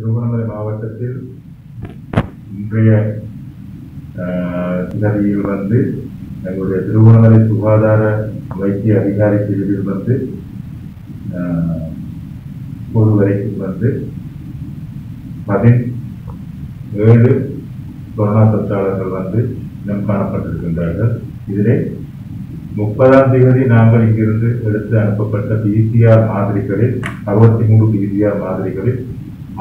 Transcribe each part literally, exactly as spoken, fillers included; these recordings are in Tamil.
திருவண்ணாமலை மாவட்டத்தில் இன்றைய நிலையில் வந்து எங்களுடைய திருவண்ணாமலை சுகாதார வைத்திய அதிகாரி பிரிவில் வந்து பொதுவரைக்கு வந்து பதினேழு கொரோனா தொற்றாளர்கள் வந்து இனம் காணப்பட்டிருக்கின்றார்கள். இதிலே முப்பதாம் தேதி நாங்கள் இங்கிருந்து எடுத்து அனுப்பப்பட்ட பிசிஆர் மாதிரிகளில் அறுபத்தி மூன்று பிசிஆர் மாதிரிகளில்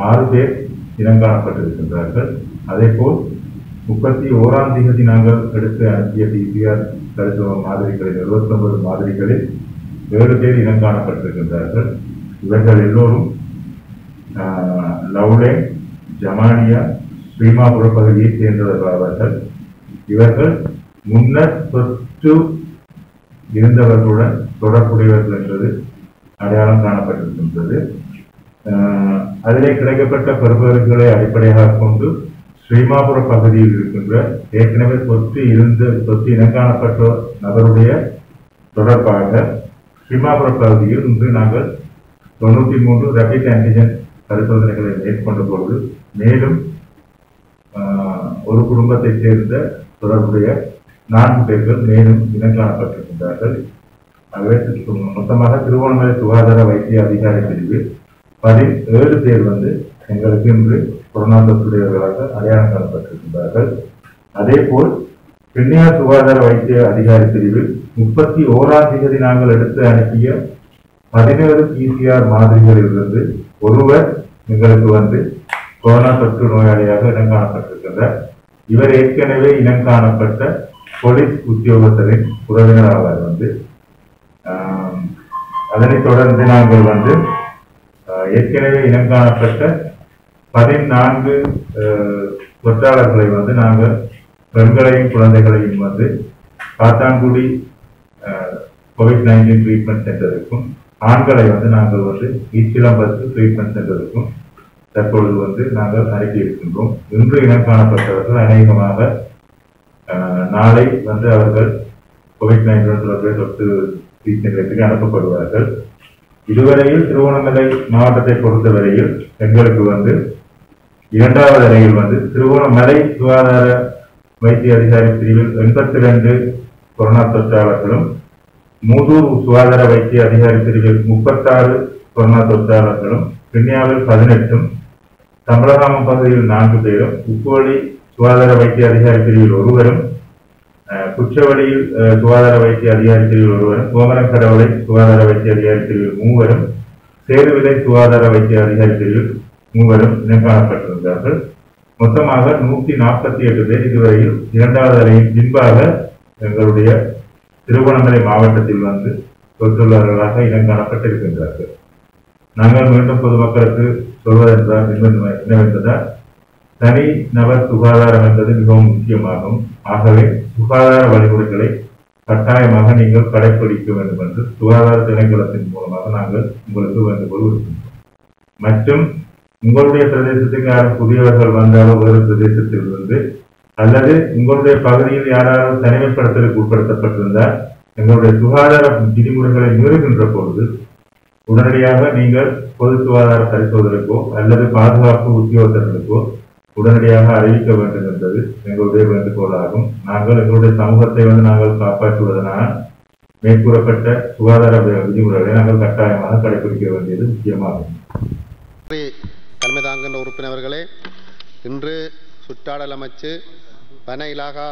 ஆறு பேர் இனம் காணப்பட்டிருக்கின்றார்கள். அதேபோல் முப்பத்தி ஓராம் தேதி நாங்கள் எடுத்து அனுப்பிய பிசிஆர் தடுப்பு மாதிரிகளில் எழுபத்தி ஒன்பது மாதிரிகளில் ஏழு பேர் இனம் காணப்பட்டிருக்கின்றார்கள். இவர்கள் எல்லோரும் லவுலே, ஜமானியா, ஸ்ரீமாபுர பகுதியை சேர்ந்தவர்களாவார்கள். இவர்கள் முன்னர் தொற்று இருந்தவர்களுடன் தொடர்புடையவர்கள் என்பது அடையாளம் காணப்பட்டிருக்கின்றது. அதிலே கிடைக்கப்பட்ட பெறுபவர்களை அடிப்படையாக கொண்டு ஸ்ரீமாபுர பகுதியில் இருக்கின்ற ஏற்கனவே தொற்று இருந்த தொற்று இனங்காணப்பட்ட நபருடைய தொடர்பாக ஸ்ரீமாபுர பகுதியில் இன்று நாங்கள் தொண்ணூற்றி மூன்று ரேபிட் ஆன்டிஜன் பரிசோதனைகளை மேற்கொண்ட போது மேலும் ஒரு குடும்பத்தைச் சேர்ந்த தொடர்புடைய நான்கு பேர்கள் மேலும் இனம் காணப்பட்டிருக்கின்றார்கள். ஆகவே மொத்தமாக திருவண்ணாமலை சுகாதார வைத்திய அதிகாரி பிரிவில் பதினேழு பேர் வந்து எங்களுக்கு இன்று கொரோனா தொற்றுடையவர்களாக அடையாளம் காணப்பட்டிருக்கின்றார்கள். அதேபோல் பெண்ணியார் சுகாதார வைத்திய அதிகாரி பிரிவில் முப்பத்தி ஓராம் தேதி நாங்கள் எடுத்து அனுப்பிய பதினேழு பிசிஆர் மாதிரிகளிலிருந்து ஒருவர் எங்களுக்கு வந்து கொரோனா தொற்று நோயாளியாக இனம் காணப்பட்டிருக்கின்றார். இவர் ஏற்கனவே இனம் காணப்பட்ட போலீஸ் உத்தியோகத்தரின் உறவினராக வந்து அதனைத் தொடர்ந்து நாங்கள் வந்து ஏற்கனவே இனம் காணப்பட்ட பதினான்கு தொற்றாளர்களை வந்து நாங்கள் பெண்களையும் குழந்தைகளையும் வந்து காத்தான்குடி கோவிட் நைன்டீன் ட்ரீட்மெண்ட் சென்டருக்கும் ஆண்களை வந்து நாங்கள் வந்து ஈச்சிலம்பத்து ட்ரீட்மெண்ட் சென்டருக்கும் தற்பொழுது வந்து நாங்கள் அனுப்பி இருக்கின்றோம். இன்று இனம் காணப்பட்டவர்கள் அநேகமாக நாளை வந்து அவர்கள் கோவிட் நைன்டீன் தொடர்புடைய தொற்று சிகிச்சை அனுப்பப்படுவார்கள். இதுவரையில் திருவண்ணாமலை மாவட்டத்தை பொறுத்தவரையில் எங்களுக்கு வந்து இரண்டாவது அறையில் வந்து திருவண்ணாமலை சுகாதார வைத்திய அதிகாரி பிரிவில் எண்பத்தி ரெண்டு கொரோனா தொற்றாளர்களும், மூதூர் சுகாதார வைத்திய அதிகாரி பிரிவில் முப்பத்தாறு கொரோனா தொற்றாளர்களும், பின்னியாவில் பதினெட்டும், தமிழகாமம் பகுதியில் நான்கு பேரும், உப்புவழி சுகாதார வைத்திய அதிகாரி பிரிவில் ஒருவரும், குச்சவடியில் சுகாதார வைத்திய அதிகாரி பிரிவில் ஒருவரும், கோமரக்கடவுளை சுகாதார வைத்திய அதிகாரி பிரிவில் மூவரும், சேருவிலை சுகாதார வைத்திய அதிகாரி பிரிவில் மூவரும் இனம் காணப்பட்டிருந்தார்கள். மொத்தமாக நூற்றி நாற்பத்தி எட்டு பேர் இதுவரையில் இரண்டாவது அறையின் பின்பாக எங்களுடைய திருவண்ணாமலை மாவட்டத்தில் வந்து தொற்றுள்ளவர்களாக இனம் காணப்பட்டிருக்கின்றார்கள். நாங்கள் மீண்டும் பொதுமக்களுக்கு சொல்வதென்றால் என்னவென்றதால் தனி நபர் சுகாதாரம் என்பது மிகவும் முக்கியமாகும். ஆகவே சுகாதார வழிமுறைகளை கட்டாயமாக நீங்கள் கடைபிடிக்க வேண்டும் என்று சுகாதார திணைக்களத்தின் மூலமாக நாங்கள் உங்களுக்கு வேண்டுகோள் விடுக்கின்றோம். மற்றும் உங்களுடைய பிரதேசத்துக்கு யாரும் புதியவர்கள் வந்தாலோ வேறு பிரதேசத்திலிருந்து அல்லது உங்களுடைய பகுதியில் யாராலும் தனிமைப்படுத்தலுக்கு உட்படுத்தப்பட்டிருந்தால் எங்களுடைய சுகாதார விதிமுறைகளை மீறுகின்ற பொழுது உடனடியாக நீங்கள் பொது சுகாதார பரிசோதனைக்கோ அல்லது பாதுகாப்பு உத்தியோகத்தர்களுக்கோ உடனடியாக அறிவிக்க வேண்டும் என்பது எங்களுடைய வேண்டுகோளாகும். நாங்கள் எங்களுடைய சமூகத்தை வந்து நாங்கள் காப்பாற்றுவதனால் மேற்கூறப்பட்ட சுகாதார விதிமுறைகளை நாங்கள் கட்டாயமாக கடைபிடிக்க வேண்டியது முக்கியமாகும். தலைமை தாங்குகின்ற உறுப்பினர்களே, இன்று சுற்றாடல் அமைச்சு வன இலாகா